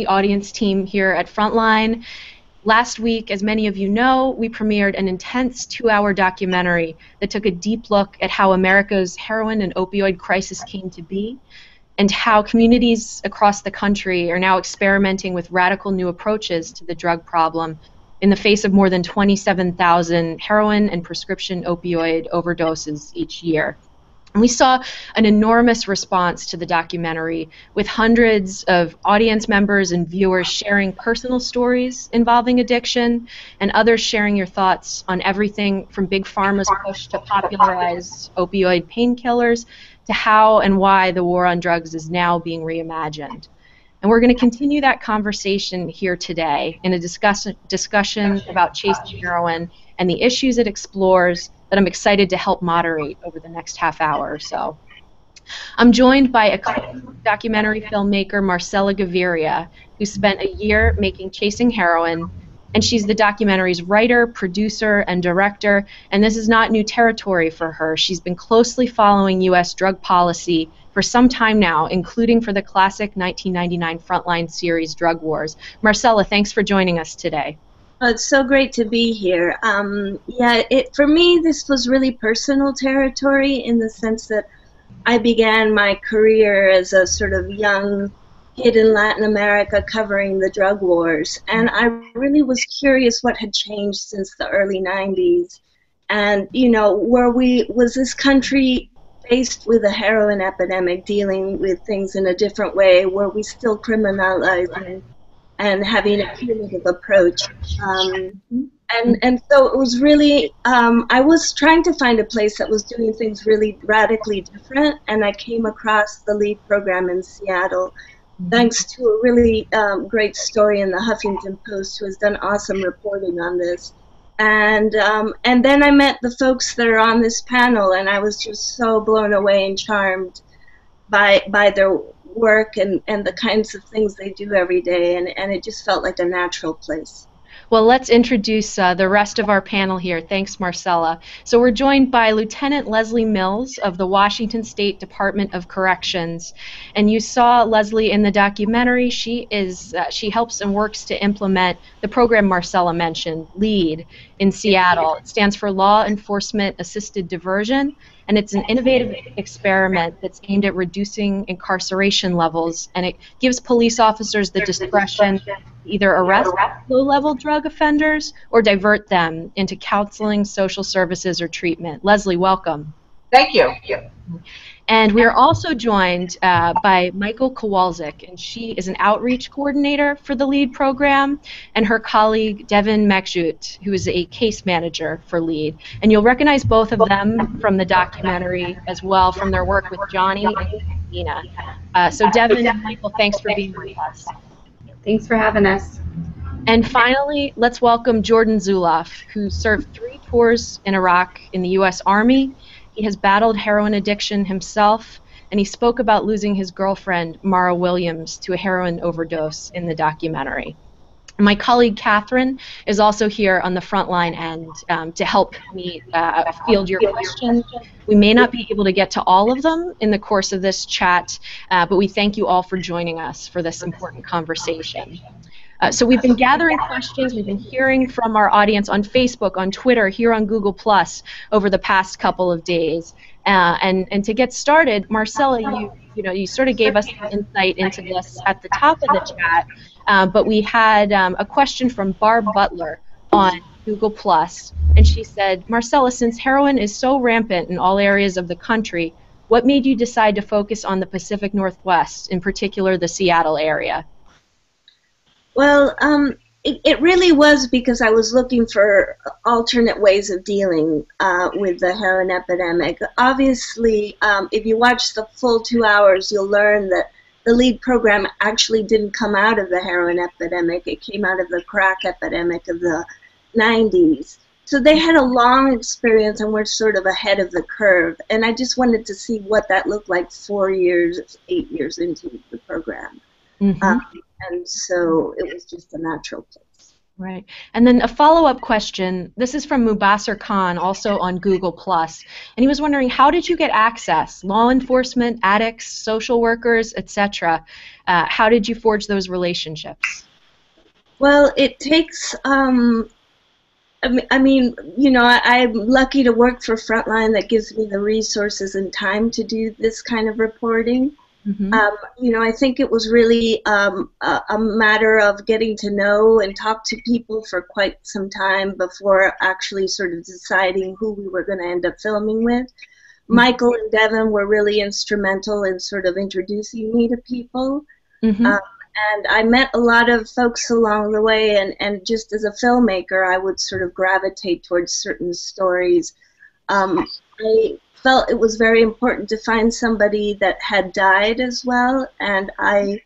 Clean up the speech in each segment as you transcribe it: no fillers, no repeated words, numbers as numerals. The audience team here at Frontline. Last week, as many of you know, we premiered an intense two-hour documentary that took a deep look at how America's heroin and opioid crisis came to be and how communities across the country are now experimenting with radical new approaches to the drug problem in the face of more than 27,000 heroin and prescription opioid overdoses each year. We saw an enormous response to the documentary, with hundreds of audience members and viewers sharing personal stories involving addiction, and others sharing your thoughts on everything from Big Pharma's push to popularize opioid painkillers to how and why the war on drugs is now being reimagined. And we're going to continue that conversation here today in a discussion about Chasing Heroin and the issues it explores that I'm excited to help moderate over the next half hour or so. I'm joined by a documentary filmmaker, Marcela Gaviria, who spent a year making Chasing Heroin, and she's the documentary's writer, producer, and director, and this is not new territory for her. She's been closely following U.S. drug policy for some time now, including for the classic 1999 Frontline series, Drug Wars. Marcela, thanks for joining us today. Oh, it's so great to be here. For me, this was really personal territory in the sense that I began my career as a sort of young kid in Latin America covering the drug wars, and I really was curious what had changed since the early 90s, and, you know, was this country faced with a heroin epidemic, dealing with things in a different way? Were we still criminalizing and having a punitive approach? And so it was really, I was trying to find a place that was doing things really radically different, and I came across the LEAD program in Seattle, thanks to a really great story in the Huffington Post, who has done awesome reporting on this. And then I met the folks that are on this panel, and I was just so blown away and charmed by their work and the kinds of things they do every day, and it just felt like a natural place. Well, let's introduce the rest of our panel here. Thanks, Marcela. So we're joined by Lieutenant Leslie Mills of the Washington State Department of Corrections. And you saw Leslie in the documentary. She helps and works to implement the program Marcela mentioned, LEAD, in Seattle. It stands for Law Enforcement Assisted Diversion, and it's an innovative experiment that's aimed at reducing incarceration levels, and it gives police officers the discretion to either arrest low-level drug offenders or divert them into counseling, social services, or treatment. Leslie, welcome. Thank you. And we are also joined by Michael Kowalcyk, and she is an outreach coordinator for the LEAD program, and her colleague Devin Makhshout, who is a case manager for LEAD. And you'll recognize both of them from the documentary as well from their work with Johnny and Nina. So Devin and Michael, thanks for being with us. Thanks for having us. And finally, let's welcome Jordan Zulauf, who served 3 tours in Iraq in the U.S. Army. He has battled heroin addiction himself, and he spoke about losing his girlfriend, Mara Williams, to a heroin overdose in the documentary. My colleague, Catherine, is also here on the Frontline end to help me field your questions. We may not be able to get to all of them in the course of this chat, but we thank you all for joining us for this important conversation. So we've been gathering questions, we've been hearing from our audience on Facebook, on Twitter, here on Google+, over the past couple of days. And to get started, Marcela, you sort of gave us an insight into this at the top of the chat, but we had a question from Barb Butler on Google+, and she said, Marcela, since heroin is so rampant in all areas of the country, what made you decide to focus on the Pacific Northwest, in particular the Seattle area? Well, it really was because I was looking for alternate ways of dealing with the heroin epidemic. Obviously, if you watch the full 2 hours, you'll learn that the LEAD program actually didn't come out of the heroin epidemic. It came out of the crack epidemic of the 90s. So they had a long experience and were sort of ahead of the curve. And I just wanted to see what that looked like 8 years into the program. And so it was just a natural place. Right. And then a follow-up question. This is from Mubasher Khan, also on Google+. And he was wondering, how did you get access? Law enforcement, addicts, social workers, etc. How did you forge those relationships? Well, it takes... I mean, you know, I'm lucky to work for Frontline that gives me the resources and time to do this kind of reporting. Mm-hmm. You know, I think it was really a matter of getting to know and talk to people for quite some time before actually sort of deciding who we were going to end up filming with. Mm-hmm. Michael and Devin were really instrumental in sort of introducing me to people. Mm-hmm. And I met a lot of folks along the way, and just as a filmmaker, I would sort of gravitate towards certain stories. I felt it was very important to find somebody that had died as well, and I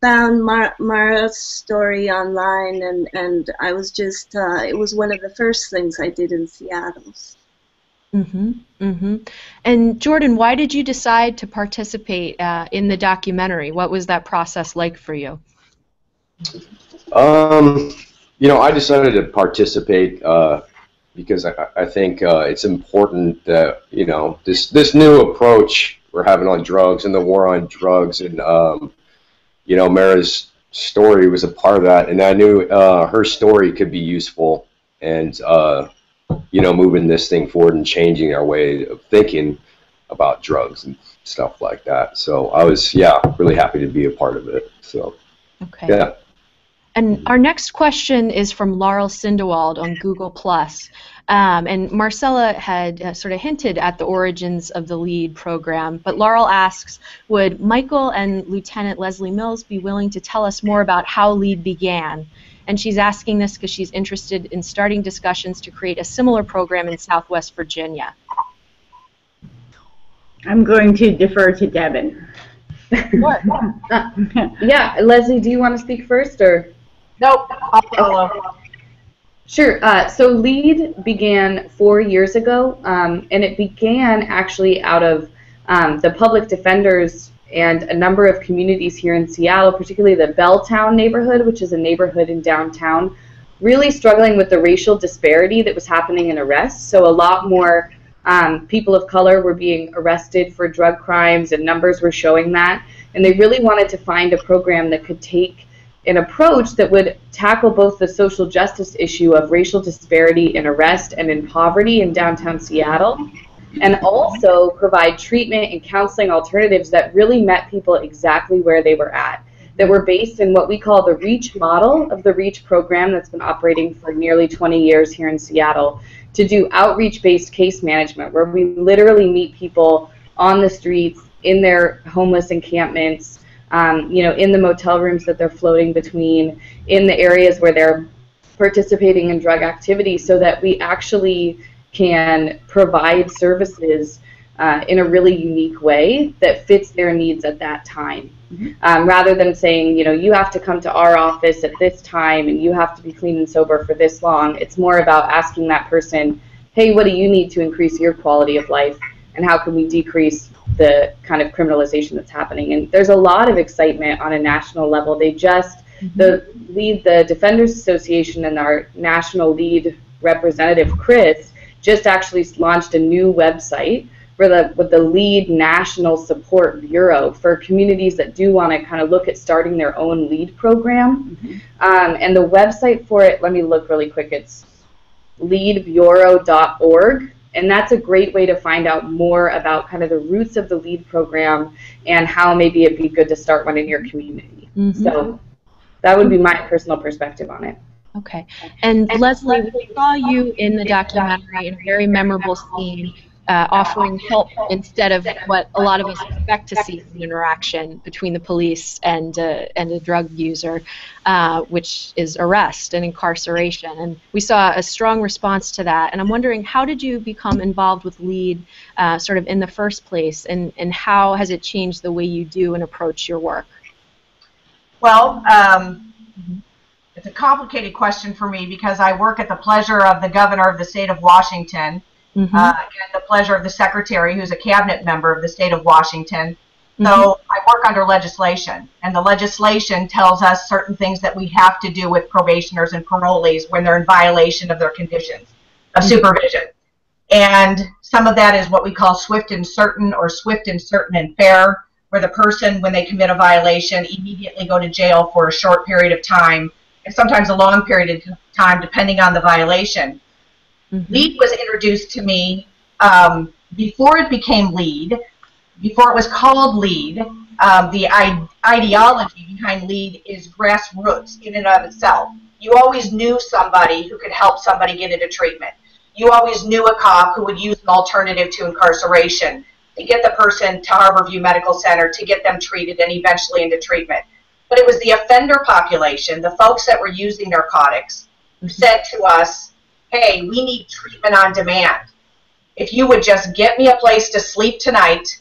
found Mara's story online, and I was just, it was one of the first things I did in Seattle. Mm-hmm, mm-hmm. And Jordan, why did you decide to participate in the documentary? What was that process like for you? You know, I decided to participate because I think it's important that, you know, this new approach we're having on drugs and the war on drugs, and, you know, Mara's story was a part of that, and I knew her story could be useful, and, you know, moving this thing forward and changing our way of thinking about drugs and stuff like that. So I was, yeah, really happy to be a part of it. So, okay. Yeah. And our next question is from Laurel Sindewald on Google+. And Marcela had sort of hinted at the origins of the LEAD program, but Laurel asks, would Michael and Lieutenant Leslie Mills be willing to tell us more about how LEAD began? And she's asking this because she's interested in starting discussions to create a similar program in Southwest Virginia. I'm going to defer to Devin. What? Yeah, Leslie, do you want to speak first, or? Nope, I'll follow. Sure. So LEAD began 4 years ago, and it began actually out of the public defenders and a number of communities here in Seattle, particularly the Belltown neighborhood, which is a neighborhood in downtown, really struggling with the racial disparity that was happening in arrests. So a lot more people of color were being arrested for drug crimes, and numbers were showing that. And they really wanted to find a program that could take an approach that would tackle both the social justice issue of racial disparity in arrest and in poverty in downtown Seattle, and also provide treatment and counseling alternatives that really met people exactly where they were at, that were based in what we call the REACH model of the REACH program that's been operating for nearly 20 years here in Seattle, to do outreach-based case management, where we literally meet people on the streets, in their homeless encampments, you know, in the motel rooms that they're floating between, in the areas where they're participating in drug activity, so that we actually can provide services in a really unique way that fits their needs at that time. Mm-hmm. Rather than saying, you know, you have to come to our office at this time and you have to be clean and sober for this long, it's more about asking that person, hey, what do you need to increase your quality of life, and how can we decrease the kind of criminalization that's happening? And there's a lot of excitement on a national level. They just, mm-hmm. The Defenders Association and our national lead representative, Chris, just actually launched a new website with the LEAD National Support Bureau for communities that do want to kind of look at starting their own LEAD program. Mm-hmm. And the website for it, let me look really quick, it's leadbureau.org, and that's a great way to find out more about kind of the roots of the LEAD program and how maybe it'd be good to start one in your community. Mm-hmm. So that would be my personal perspective on it. Okay. And Leslie, we saw you in the documentary in a very memorable scene offering help instead of what a lot of us expect to see in an interaction between the police and a drug user, which is arrest and incarceration. And we saw a strong response to that. And I'm wondering, how did you become involved with LEAD sort of in the first place, and how has it changed the way you do and approach your work? Well, it's a complicated question for me because I work at the pleasure of the governor of the state of Washington, mm-hmm. And the pleasure of the secretary, who's a cabinet member of the state of Washington, Mm-hmm. So I work under legislation, and the legislation tells us certain things that we have to do with probationers and parolees when they're in violation of their conditions of mm-hmm. supervision. And some of that is what we call swift and certain, or swift and certain and fair, where the person, when they commit a violation, immediately go to jail for a short period of time, and sometimes a long period of time, depending on the violation. Mm-hmm. LEAD was introduced to me before it became LEAD, before it was called LEAD. The ideology behind LEAD is grassroots in and of itself. You always knew somebody who could help somebody get into treatment. You always knew a cop who would use an alternative to incarceration to get the person to Harborview Medical Center, to get them treated and eventually into treatment. But it was the offender population, the folks that were using narcotics, who said to us, hey, we need treatment on demand. If you would just get me a place to sleep tonight,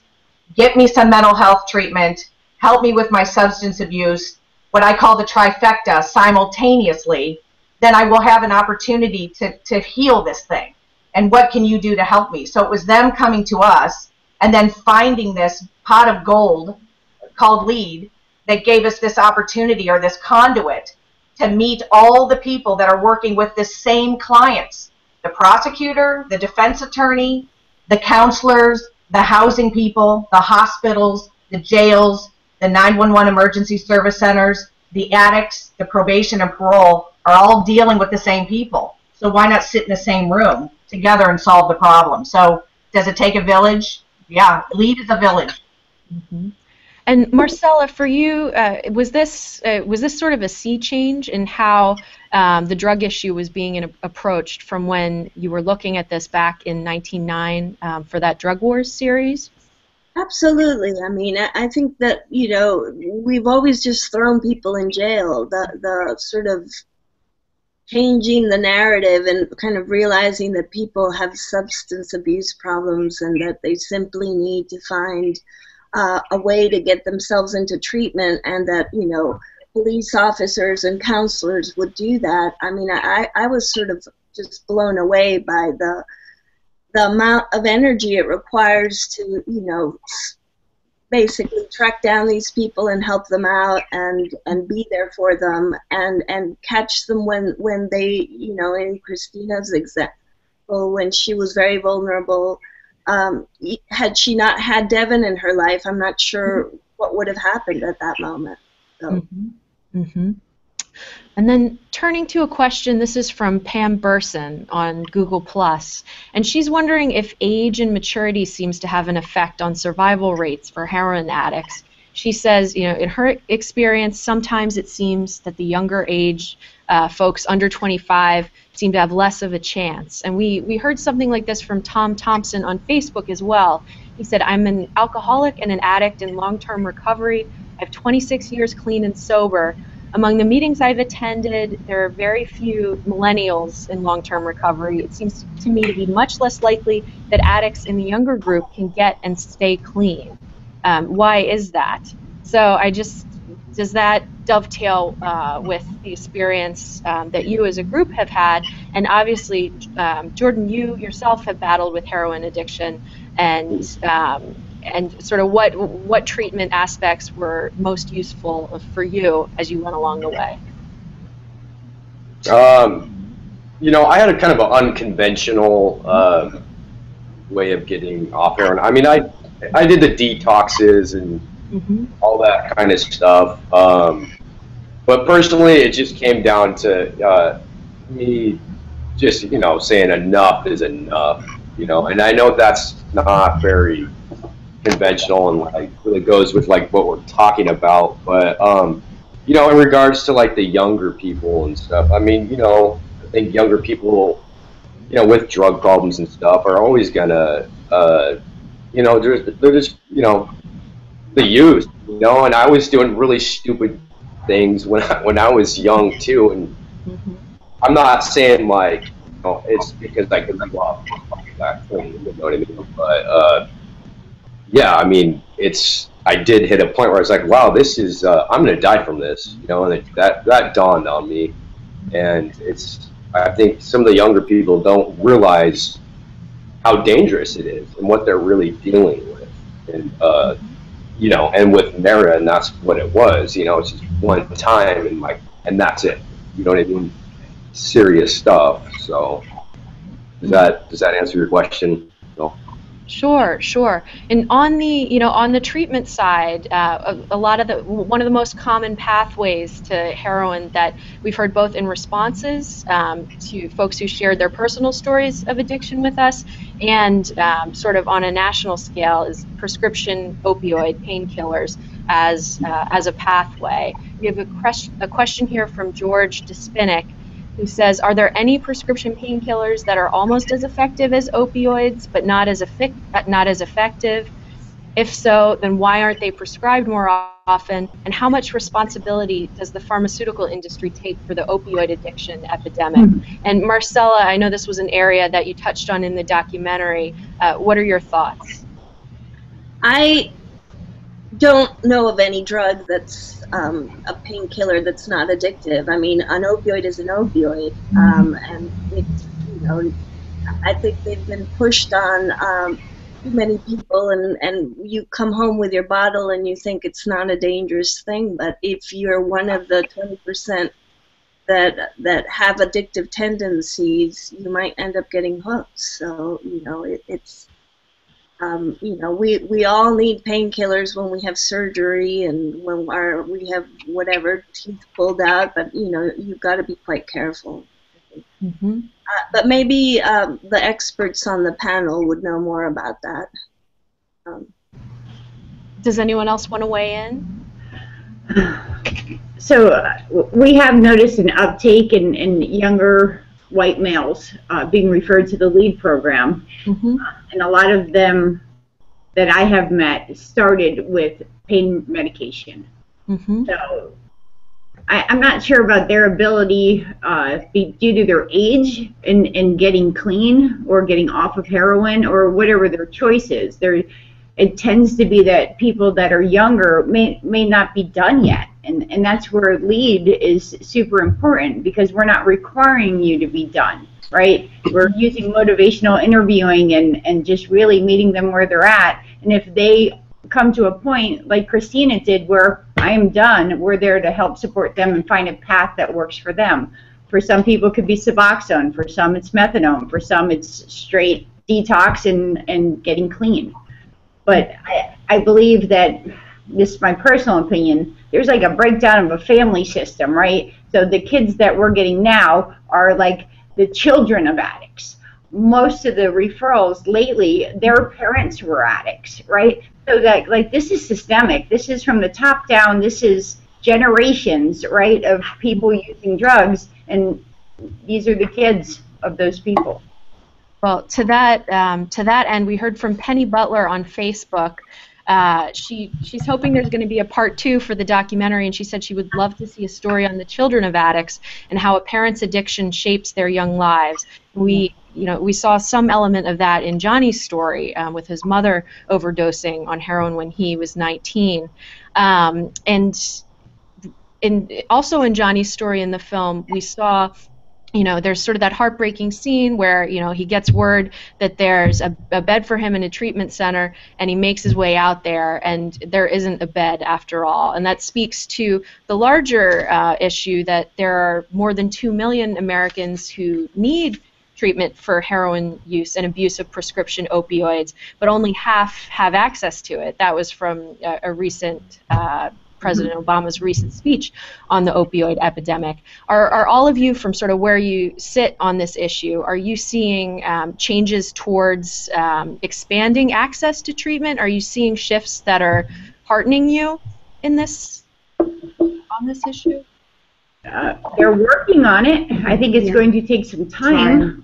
get me some mental health treatment, help me with my substance abuse, what I call the trifecta simultaneously, then I will have an opportunity to heal this thing. And what can you do to help me? So it was them coming to us and then finding this pot of gold called LEAD that gave us this opportunity, or this conduit, to meet all the people that are working with the same clients: the prosecutor, the defense attorney, the counselors, the housing people, the hospitals, the jails, the 911 emergency service centers, the addicts, the probation and parole are all dealing with the same people. So why not sit in the same room together and solve the problem? So does it take a village? Yeah, LEAD is a village. Mm-hmm. And Marcela, for you, was this sort of a sea change in how the drug issue was being approached from when you were looking at this back in 1999 for that Drug Wars series? Absolutely. I mean, I think that, you know, we've always just thrown people in jail. The sort of changing the narrative and kind of realizing that people have substance abuse problems and that they simply need to find a way to get themselves into treatment, and that, you know, police officers and counselors would do that. I mean, I was sort of just blown away by the amount of energy it requires to, you know, basically track down these people and help them out and be there for them and catch them when they, you know, in Christina's example, when she was very vulnerable. Had she not had Devin in her life, I'm not sure mm-hmm. what would have happened at that moment. So. Mm-hmm. Mm-hmm. And then turning to a question, this is from Pam Burson on Google+, and she's wondering if age and maturity seems to have an effect on survival rates for heroin addicts. She says, you know, in her experience, sometimes it seems that the younger age folks under 25 seem to have less of a chance. And we heard something like this from Tom Thompson on Facebook as well. He said, I'm an alcoholic and an addict in long-term recovery. I have 26 years clean and sober. Among the meetings I've attended, there are very few millennials in long-term recovery. It seems to me to be much less likely that addicts in the younger group can get and stay clean. Why is that? So does that dovetail with the experience that you as a group have had? And obviously, Jordan, you yourself have battled with heroin addiction, and sort of what treatment aspects were most useful for you as you went along the way? You know, I had a kind of an unconventional way of getting off heroin. I mean, I did the detoxes and mm-hmm. all that kind of stuff, but personally it just came down to me just, you know, saying enough is enough, you know. And I know that's not very conventional and like really goes with like what we're talking about, but you know, in regards to like the younger people and stuff, I mean, you know, I think younger people, you know, with drug problems and stuff are always gonna you know, they're just, you know, the youth, you know, and I was doing really stupid things when I was young too, and mm-hmm. I'm not saying like, you know, it's because I could love that thing, you know what I mean? But yeah, I mean, I did hit a point where I was like, wow, this is I'm gonna die from this, you know, and that dawned on me, and I think some of the younger people don't realize how dangerous it is and what they're really dealing with, and you know, and with Mara, and that's what it was, you know, it's just one time and like, and that's it, you know what I mean? Serious stuff. So does that answer your question? No. Sure, sure. And on the, you know, on the treatment side, one of the most common pathways to heroin that we've heard both in responses to folks who shared their personal stories of addiction with us, and sort of on a national scale, is prescription opioid painkillers as a pathway. We have a question here from George Despinnick, who says, are there any prescription painkillers that are almost as effective as opioids, but not as effective? If so, then why aren't they prescribed more often? And how much responsibility does the pharmaceutical industry take for the opioid addiction epidemic? Mm-hmm. And Marcela, I know this was an area that you touched on in the documentary. What are your thoughts? I don't know of any drug that's a painkiller that's not addictive. I mean, an opioid is an opioid, and it's, you know, I think they've been pushed on too many people, and you come home with your bottle and you think it's not a dangerous thing, but if you're one of the 20% that have addictive tendencies, you might end up getting hooked. So, you know, it's you know, we all need painkillers when we have surgery and when we have whatever, teeth pulled out, but, you know, you've got to be quite careful. Mm-hmm. But maybe the experts on the panel would know more about that. Does anyone else want to weigh in? So we have noticed an uptake in younger white males being referred to the LEAD program, mm-hmm. And a lot of them that I have met started with pain medication. Mm-hmm. So I'm not sure about their ability due to their age in getting clean or getting off of heroin or whatever their choice is. It tends to be that people that are younger may not be done yet. And that's where LEAD is super important, because we're not requiring you to be done, right? We're using motivational interviewing and just really meeting them where they're at. And if they come to a point, like Christina did, where I'm done, we're there to help support them and find a path that works for them. For some people it could be Suboxone. For some it's methadone. For some it's straight detox and getting clean. But I believe that, this is my personal opinion, there's like a breakdown of a family system, right? So the kids that we're getting now are like the children of addicts. Most of the referrals lately, their parents were addicts, right? So that, like, this is systemic. This is from the top down. This is generations, right, of people using drugs, and these are the kids of those people. Well, to that end, we heard from Penny Butler on Facebook. She's hoping there's going to be a part 2 for the documentary, and she said she would love to see a story on the children of addicts and how a parent's addiction shapes their young lives. We saw some element of that in Johnny's story with his mother overdosing on heroin when he was 19, and also in Johnny's story in the film we saw, you know, there's sort of that heartbreaking scene where, you know, he gets word that there's a bed for him in a treatment center, and he makes his way out there, and there isn't a bed after all. And that speaks to the larger issue that there are more than 2 million Americans who need treatment for heroin use and abuse of prescription opioids, but only half have access to it. That was from a recent President Obama's recent speech on the opioid epidemic. Are all of you, from sort of where you sit on this issue, are you seeing changes towards expanding access to treatment? Are you seeing shifts that are heartening you in this, on this issue? They're working on it. I think it's going to take some time.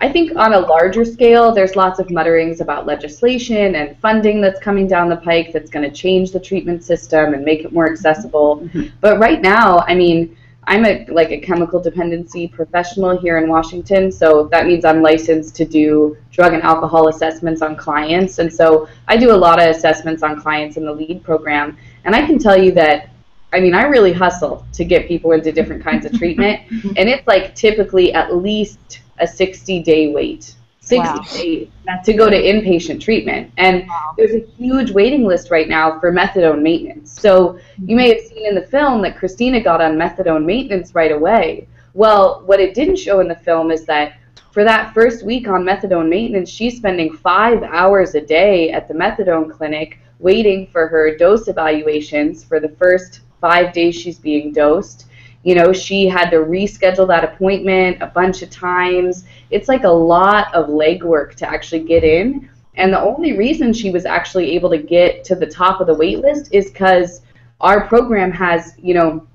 I think on a larger scale, there's lots of mutterings about legislation and funding that's coming down the pike that's going to change the treatment system and make it more accessible. Mm-hmm. But right now, I mean, I'm a chemical dependency professional here in Washington, so that means I'm licensed to do drug and alcohol assessments on clients. And so I do a lot of assessments on clients in the LEAD program, and I can tell you that, I mean, I really hustle to get people into different kinds of treatment, and it's like typically at least a 60-day wait. 68 to go to inpatient treatment. And there's a huge waiting list right now for methadone maintenance. So you may have seen in the film that Christina got on methadone maintenance right away. Well, what it didn't show in the film is that for that first week on methadone maintenance, she's spending 5 hours a day at the methadone clinic waiting for her dose evaluations for the first 5 days she's being dosed. You know, she had to reschedule that appointment a bunch of times. It's like a lot of legwork to actually get in. And the only reason she was actually able to get to the top of the wait list is because our program has, you know,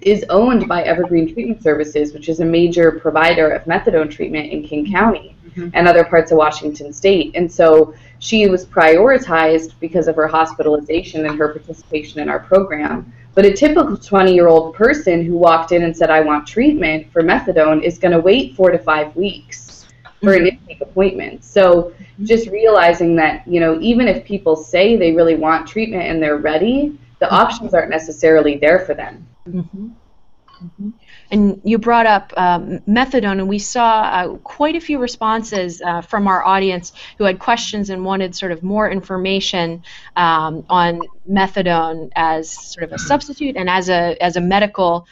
is owned by Evergreen Treatment Services, which is a major provider of methadone treatment in King County and other parts of Washington State. And so she was prioritized because of her hospitalization and her participation in our program. But a typical 20-year-old person who walked in and said, I want treatment for methadone, is going to wait 4 to 5 weeks for an intake appointment. So just realizing that, you know, even if people say they really want treatment and they're ready, the options aren't necessarily there for them. And you brought up methadone, and we saw quite a few responses from our audience who had questions and wanted sort of more information on methadone as sort of a substitute and as a medical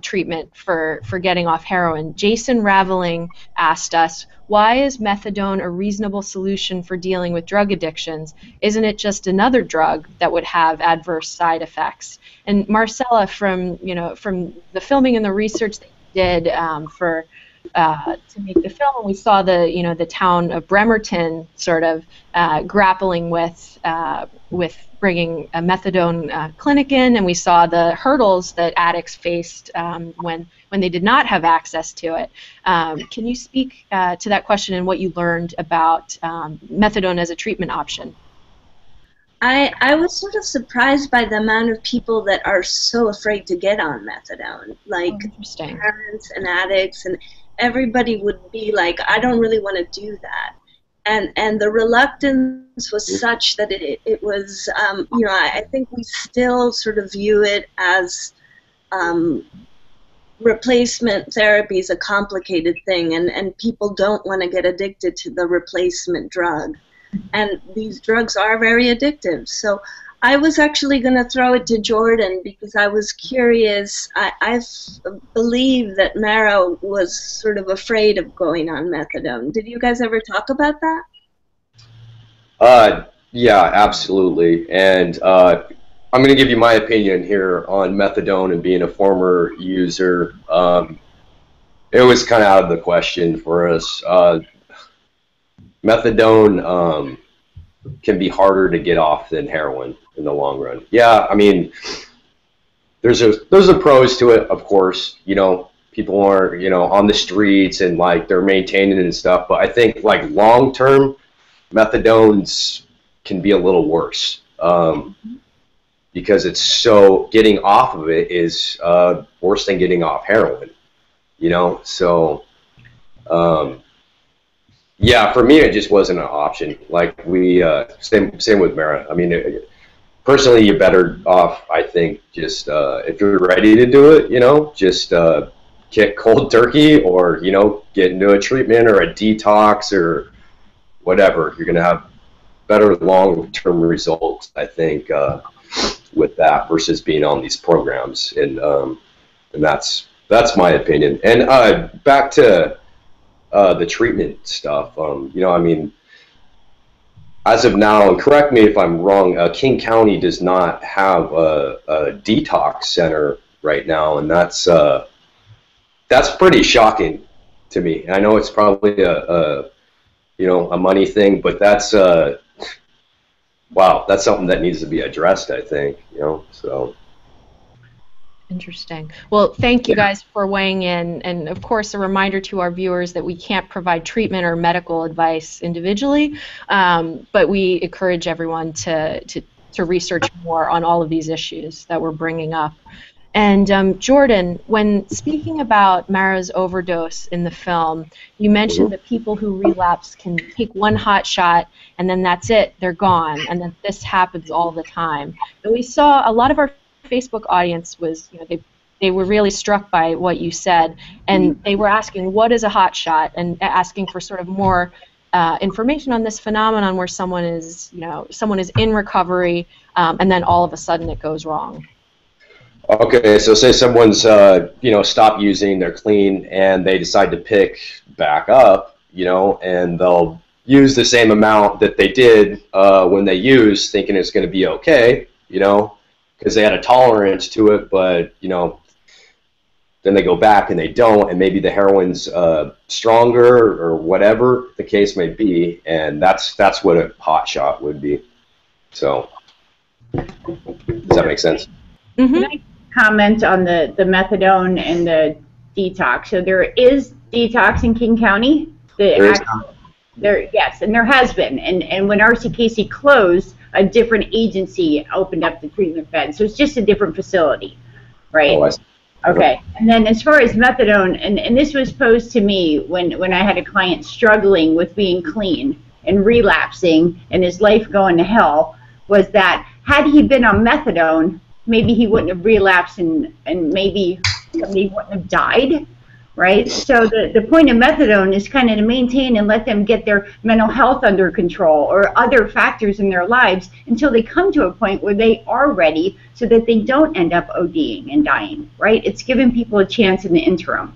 treatment for getting off heroin. Jason Raveling asked us, why is methadone a reasonable solution for dealing with drug addictions? Isn't it just another drug that would have adverse side effects? And Marcela, from from the filming and the research that you did to make the film, we saw the the town of Bremerton sort of grappling with bringing a methadone clinic in, and we saw the hurdles that addicts faced when they did not have access to it. Can you speak to that question and what you learned about methadone as a treatment option? I was sort of surprised by the amount of people that are so afraid to get on methadone, like parents and addicts, and everybody would be like, I don't really want to do that. And the reluctance was such that it was, I think we still sort of view it as replacement therapy is a complicated thing, and people don't want to get addicted to the replacement drug. And these drugs are very addictive. So I was actually going to throw it to Jordan because I was curious. I believe that Mara was sort of afraid of going on methadone. Did you guys ever talk about that? Yeah, absolutely. And I'm going to give you my opinion here on methadone and being a former user. It was kind of out of the question for us. Methadone can be harder to get off than heroin in the long run. Yeah, I mean, there's a pros to it, of course. You know, people are on the streets and like they're maintaining it and stuff. But I think like long term, methadones can be a little worse because it's so getting off of it is worse than getting off heroin. You know, so. Yeah, for me, it just wasn't an option. Like we, same with Mara. I mean, personally, you're better off, I think, just if you're ready to do it, just get cold turkey or, get into a treatment or a detox or whatever. You're going to have better long-term results, I think, with that versus being on these programs. And that's my opinion. And back to... the treatment stuff, I mean, as of now, and correct me if I'm wrong, King County does not have a detox center right now, and that's pretty shocking to me. And I know it's probably a money thing, but that's wow, that's something that needs to be addressed, I think, so. Interesting. Well, thank you guys for weighing in, and of course a reminder to our viewers that we can't provide treatment or medical advice individually, but we encourage everyone to research more on all of these issues that we're bringing up. And Jordan, when speaking about Mara's overdose in the film, you mentioned that people who relapse can take one hot shot and then that's it, they're gone, and then this happens all the time. And we saw a lot of our Facebook audience was, they were really struck by what you said, and they were asking, what is a hot shot, and asking for sort of more information on this phenomenon where someone is, you know, someone is in recovery, and then all of a sudden it goes wrong. Okay, so say someone's, you know, stopped using, they're clean, and they decide to pick back up, you know, and they'll use the same amount that they did when they used, thinking it's going to be okay, you know, because they had a tolerance to it, but, you know, then they go back and they don't, and maybe the heroin's stronger or whatever the case may be, and that's what a hot shot would be. So, does that make sense? Mm-hmm. Can I comment on the methadone and the detox? So there is detox in King County. There is. Yes, and there has been. And when RCKC closed, a different agency opened up the treatment bed. So it's just a different facility, right? Oh, I see. Okay. And then as far as methadone, and this was posed to me when I had a client struggling with being clean and relapsing and his life going to hell, was that had he been on methadone, maybe he wouldn't have relapsed and maybe somebody wouldn't have died, right? So the point of methadone is kind of to maintain and let them get their mental health under control or other factors in their lives until they come to a point where they are ready so that they don't end up ODing and dying, right? It's giving people a chance in the interim.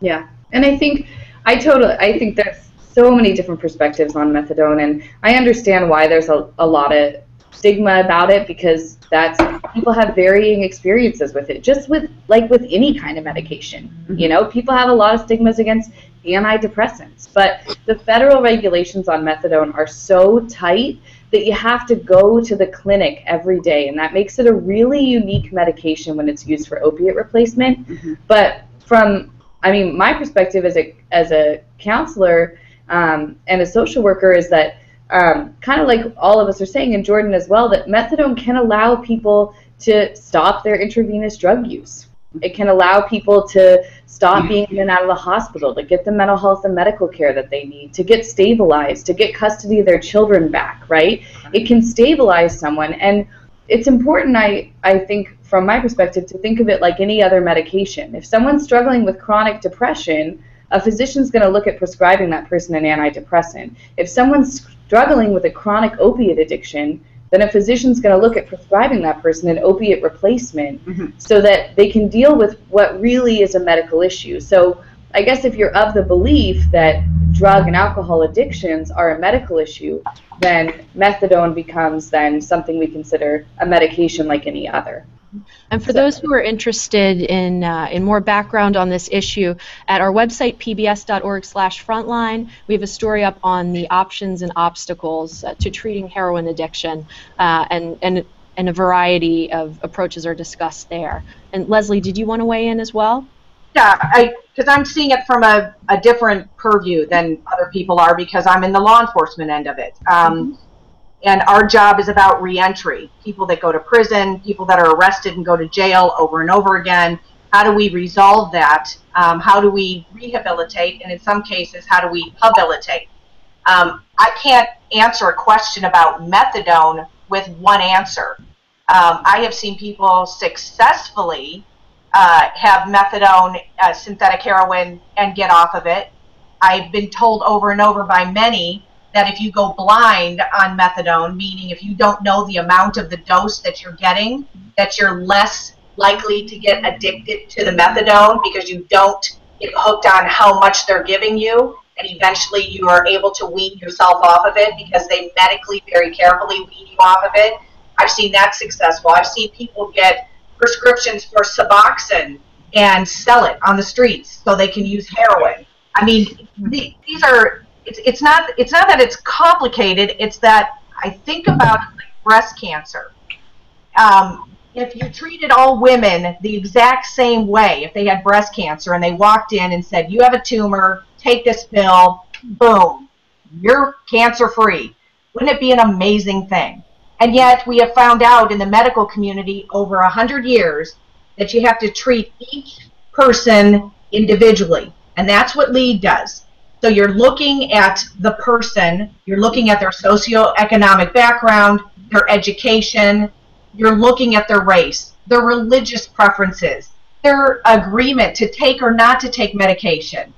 Yeah, and I think there's so many different perspectives on methadone, and I understand why there's a lot of stigma about it, because that's, people have varying experiences with it, just with, like, with any kind of medication. Mm-hmm. You know, people have a lot of stigmas against antidepressants, but the federal regulations on methadone are so tight that you have to go to the clinic every day, and that makes it a really unique medication when it's used for opiate replacement. Mm-hmm. But from, I mean, my perspective as a counselor and a social worker is that kind of like all of us are saying, and Jordan as well, that methadone can allow people to stop their intravenous drug use. It can allow people to stop being in and out of the hospital, to get the mental health and medical care that they need, to get stabilized, to get custody of their children back, right? It can stabilize someone, and it's important, I think, from my perspective, to think of it like any other medication. If someone's struggling with chronic depression, a physician's going to look at prescribing that person an antidepressant. If someone's struggling with a chronic opiate addiction, then a physician's going to look at prescribing that person an opiate replacement. Mm-hmm. So that they can deal with what really is a medical issue. So I guess if you're of the belief that drug and alcohol addictions are a medical issue, then methadone becomes then something we consider a medication like any other. And for those who are interested in more background on this issue, at our website, pbs.org/frontline, we have a story up on the options and obstacles to treating heroin addiction, and a variety of approaches are discussed there. And Leslie, did you want to weigh in as well? Yeah, because I'm seeing it from a different purview than other people are, because I'm in the law enforcement end of it. Mm-hmm. And our job is about reentry, people that go to prison, people that are arrested and go to jail over and over again. How do we resolve that? How do we rehabilitate? And in some cases, how do we habilitate? I can't answer a question about methadone with one answer. I have seen people successfully have methadone, synthetic heroin, and get off of it. I've been told over and over by many that if you go blind on methadone, meaning if you don't know the amount of the dose that you're getting, that you're less likely to get addicted to the methadone because you don't get hooked on how much they're giving you, and eventually you are able to wean yourself off of it because they medically very carefully wean you off of it. I've seen that successful. I've seen people get prescriptions for Suboxone and sell it on the streets so they can use heroin. I mean, these are... It's not that it's complicated, it's that I think about it like breast cancer. If you treated all women the exact same way, if they had breast cancer and they walked in and said, you have a tumor, take this pill, boom, you're cancer-free, wouldn't it be an amazing thing? And yet we have found out in the medical community over 100 years that you have to treat each person individually, and that's what LEAD does. So you're looking at the person, you're looking at their socioeconomic background, their education, you're looking at their race, their religious preferences, their agreement to take or not to take medication,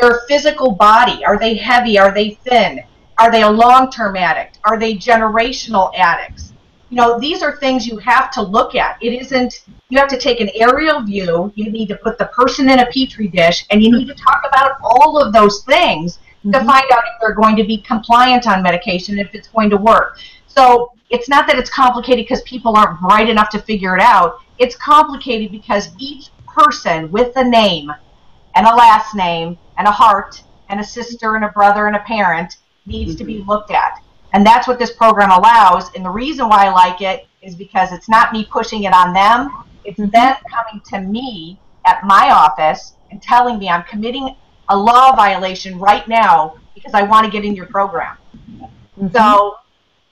their physical body. Are they heavy? Are they thin? Are they a long-term addict? Are they generational addicts? You know, these are things you have to look at. It isn't, you have to take an aerial view, you need to put the person in a petri dish, and you need to talk about all of those things to find out if they're going to be compliant on medication, if it's going to work. So it's not that it's complicated because people aren't bright enough to figure it out. It's complicated because each person with a name and a last name and a heart and a sister and a brother and a parent needs to be looked at. And that's what this program allows, and the reason why I like it is because it's not me pushing it on them, it's them coming to me at my office and telling me I'm committing a law violation right now because I want to get in your program. So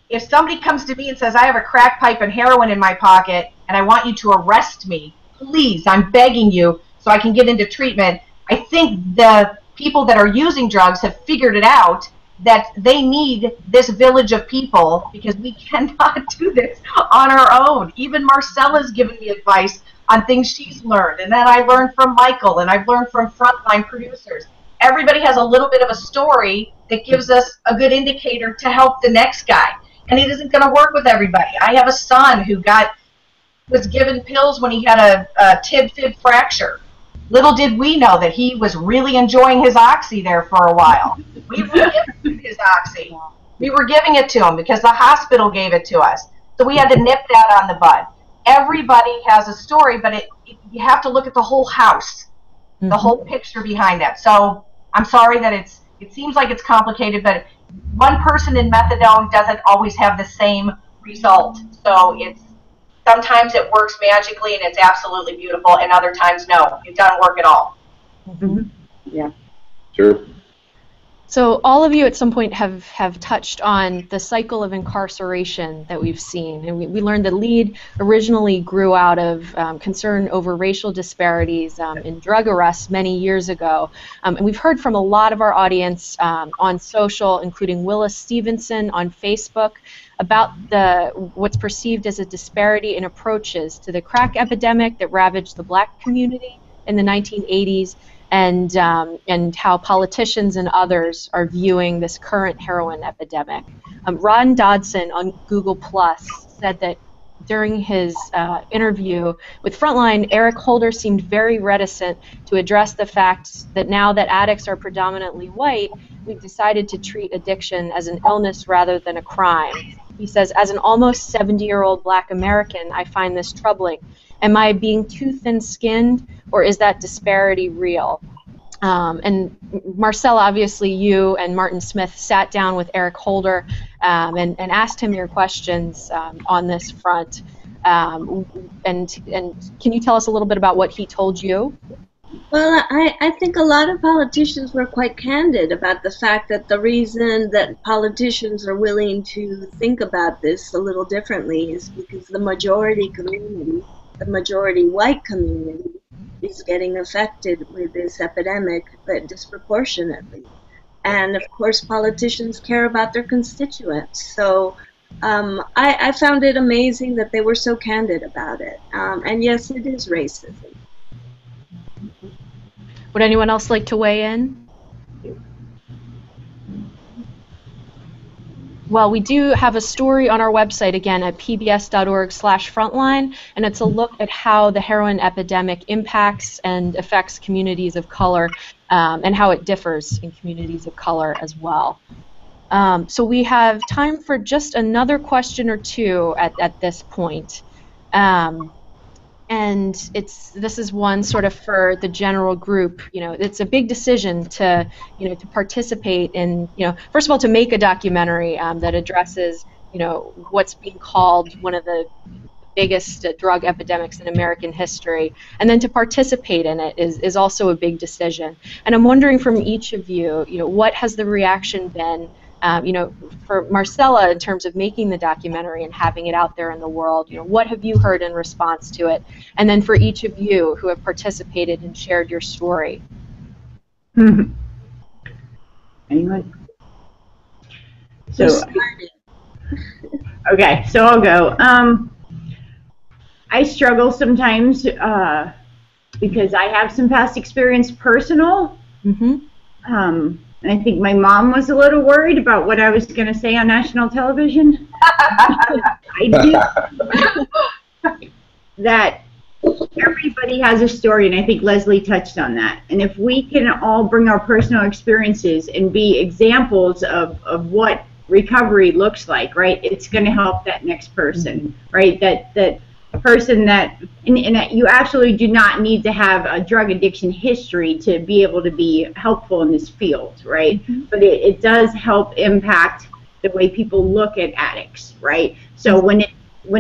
if somebody comes to me and says, I have a crack pipe and heroin in my pocket and I want you to arrest me, please, I'm begging you so I can get into treatment, I think the people that are using drugs have figured it out that they need this village of people because we cannot do this on our own. Even Marcela's given me advice on things she's learned, and then I learned from Michael, and I've learned from Frontline producers. Everybody has a little bit of a story that gives us a good indicator to help the next guy, and it isn't going to work with everybody. I have a son who was given pills when he had a tib-fib fracture. Little did we know that he was really enjoying his oxy there for a while. We were giving him his oxy. We were giving it to him because the hospital gave it to us. So we had to nip that on the bud. Everybody has a story, but you have to look at the whole house, the whole picture behind that. So I'm sorry that it seems like it's complicated, but one person in methadone doesn't always have the same result. So sometimes it works magically and it's absolutely beautiful, and other times, no, it doesn't work at all. Yeah. Sure. So all of you at some point have touched on the cycle of incarceration that we've seen. And we learned that LEAD originally grew out of concern over racial disparities in drug arrests many years ago. And we've heard from a lot of our audience on social, including Willis Stevenson on Facebook, about what's perceived as a disparity in approaches to the crack epidemic that ravaged the black community in the 1980s. And how politicians and others are viewing this current heroin epidemic. Ron Dodson on Google Plus said that during his interview with Frontline, Eric Holder seemed very reticent to address the fact that now that addicts are predominantly white, we've decided to treat addiction as an illness rather than a crime. He says, as an almost 70-year-old black American, I find this troubling. Am I being too thin-skinned, or is that disparity real? And Marcela, obviously, you and Martin Smith sat down with Eric Holder and asked him your questions on this front. And can you tell us a little bit about what he told you? Well, I think a lot of politicians were quite candid about the fact that the reason that politicians are willing to think about this a little differently is because the majority community, the majority white community, is getting affected with this epidemic, but disproportionately. And of course, politicians care about their constituents. So I found it amazing that they were so candid about it. And yes, it is racism. Would anyone else like to weigh in? Well, we do have a story on our website, again, at pbs.org/frontline, and it's a look at how the heroin epidemic impacts and affects communities of color and how it differs in communities of color as well. So we have time for just another question or two at this point. And this is one sort of for the general group. You know, it's a big decision to participate in, first of all, to make a documentary that addresses what's being called one of the biggest drug epidemics in American history, and then to participate in it is also a big decision. And I'm wondering from each of you, what has the reaction been? For Marcela, in terms of making the documentary and having it out there in the world, what have you heard in response to it? And then for each of you who have participated and shared your story. Anyone? So, okay, so I'll go. I struggle sometimes because I have some past experience personal. And I think my mom was a little worried about what I was going to say on national television. I do. That everybody has a story, and I think Leslie touched on that. And if we can all bring our personal experiences and be examples of what recovery looks like, right, it's going to help that next person, right, that person that, and you absolutely do not need to have a drug addiction history to be able to be helpful in this field, right, but it does help impact the way people look at addicts, right, so when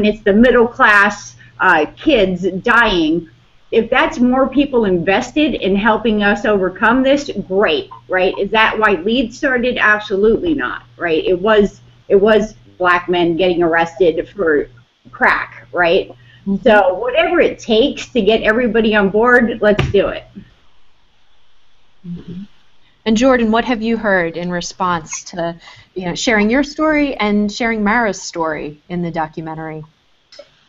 it's the middle class kids dying, if that's more people invested in helping us overcome this, great, right? Is that why LEAD started? Absolutely not, right? It was black men getting arrested for crack, right? So whatever it takes to get everybody on board, let's do it. And Jordan, what have you heard in response to sharing your story and sharing Mara's story in the documentary?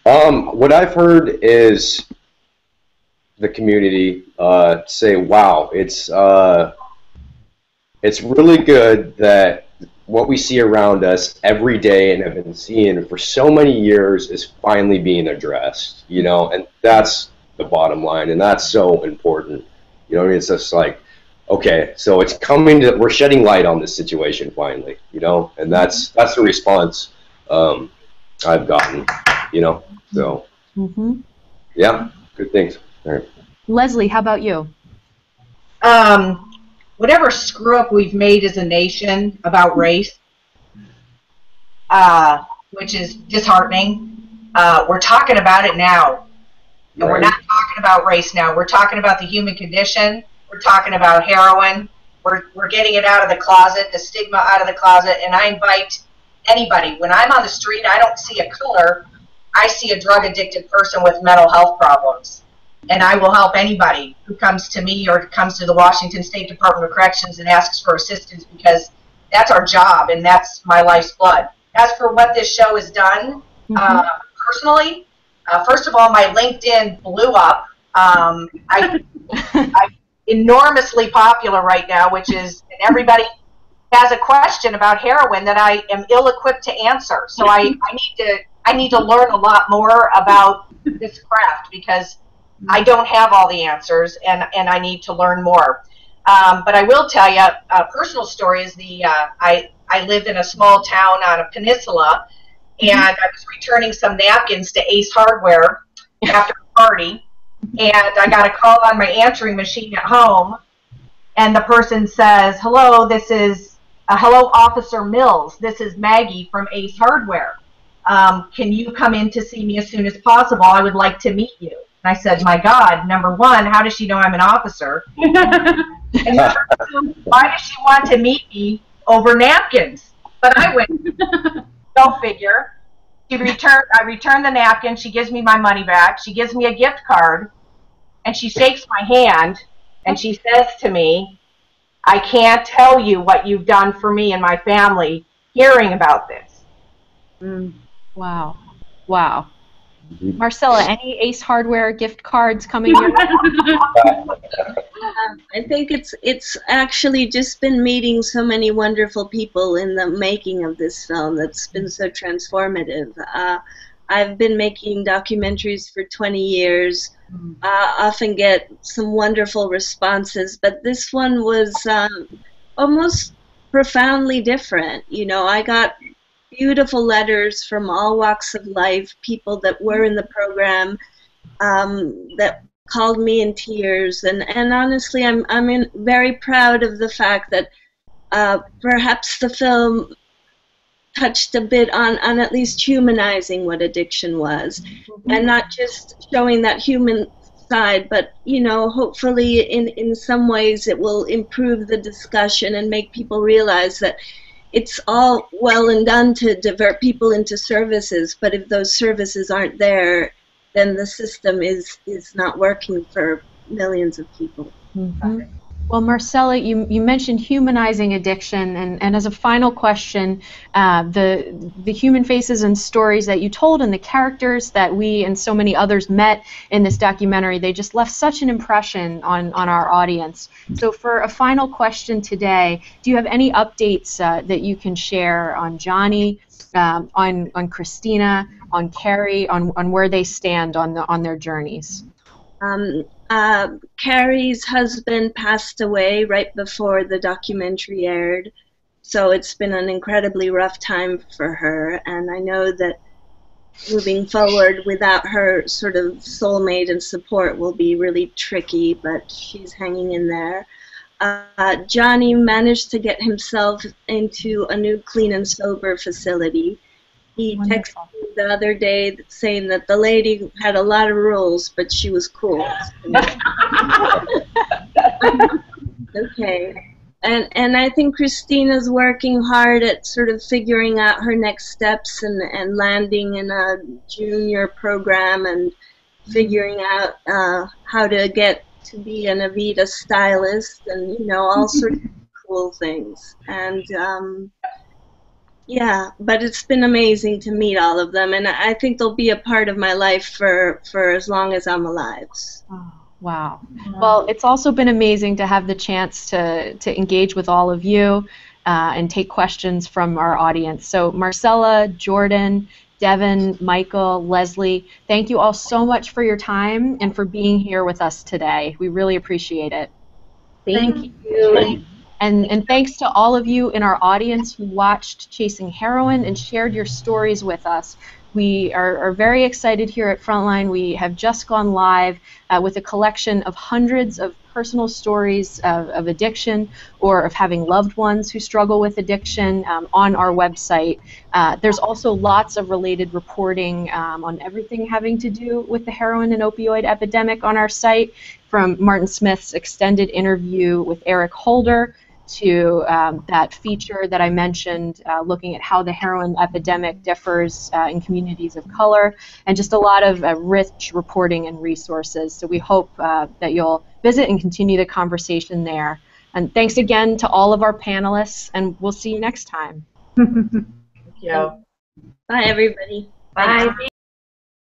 What I've heard is the community say, "Wow, it's really good that what we see around us every day and have been seeing for so many years is finally being addressed." You know, and that's the bottom line, and that's so important. You know, what I mean, it's just like, okay, so it's coming to, we're shedding light on this situation finally. You know, and that's the response I've gotten. You know, so yeah, good things. All right. Leslie, how about you? Whatever screw up we've made as a nation about race, which is disheartening, we're talking about it now. And right. We're not talking about race now. We're talking about the human condition. We're talking about heroin. We're getting it out of the closet, the stigma out of the closet. And I invite anybody, when I'm on the street, I don't see a color. I see a drug-addicted person with mental health problems, and I will help anybody who comes to me or comes to the Washington State Department of Corrections and asks for assistance, because that's our job and that's my life's blood. As for what this show has done, personally, first of all, my LinkedIn blew up. I'm enormously popular right now, which is, and everybody has a question about heroin that I am ill-equipped to answer. So I need to learn a lot more about this craft, because I don't have all the answers, and I need to learn more. But I will tell you a personal story is I lived in a small town on a peninsula, and I was returning some napkins to Ace Hardware after a party, and I got a call on my answering machine at home, and the person says, "Hello, this is hello, Officer Mills. This is Maggie from Ace Hardware. Can you come in to see me as soon as possible? I would like to meet you." I said, "My God, number one, how does she know I'm an officer? And number two, why does she want to meet me over napkins?" But I went, go figure. I returned the napkin. She gives me my money back. She gives me a gift card, and she shakes my hand, and she says to me, "I can't tell you what you've done for me and my family hearing about this." Wow. Wow. Marcela, any Ace Hardware gift cards coming your way? I think it's actually just been meeting so many wonderful people in the making of this film that's been so transformative. I've been making documentaries for 20 years. Often get some wonderful responses, but this one was almost profoundly different. You know, I got beautiful letters from all walks of life, people that were in the program that called me in tears, and honestly, I'm very proud of the fact that perhaps the film touched a bit on at least humanizing what addiction was, and not just showing that human side, but you know, hopefully in some ways it will improve the discussion and make people realize that it's all well and done to divert people into services, but if those services aren't there, then the system is not working for millions of people. Well, Marcela, you mentioned humanizing addiction, and as a final question, the human faces and stories that you told and the characters that we and so many others met in this documentary, they just left such an impression on our audience. So for a final question today, do you have any updates that you can share on Johnny, on Christina, on Carrie, on where they stand on their journeys? Carrie's husband passed away right before the documentary aired, so it's been an incredibly rough time for her, and I know that moving forward without her sort of soulmate and support will be really tricky, but she's hanging in there. Johnny managed to get himself into a new clean and sober facility. He texted me the other day saying that the lady had a lot of rules, but she was cool. Okay. And I think Christina's working hard at sort of figuring out her next steps and landing in a junior program and figuring out how to get to be an Avita stylist and, you know, all sorts of cool things. And yeah, but it's been amazing to meet all of them, and I think they'll be a part of my life for as long as I'm alive. Oh, wow. Well, it's also been amazing to have the chance to engage with all of you and take questions from our audience. So Marcela, Jordan, Devin, Michael, Leslie, thank you all so much for your time and for being here with us today. We really appreciate it. Thank you. And thanks to all of you in our audience who watched Chasing Heroin and shared your stories with us. We are very excited here at Frontline. We have just gone live with a collection of hundreds of personal stories of addiction or of having loved ones who struggle with addiction on our website. There's also lots of related reporting on everything having to do with the heroin and opioid epidemic on our site, from Martin Smith's extended interview with Eric Holder to that feature that I mentioned looking at how the heroin epidemic differs in communities of color, and just a lot of rich reporting and resources. So we hope that you'll visit and continue the conversation there. And thanks again to all of our panelists, and we'll see you next time. Thank you. Bye, everybody. Bye. Bye.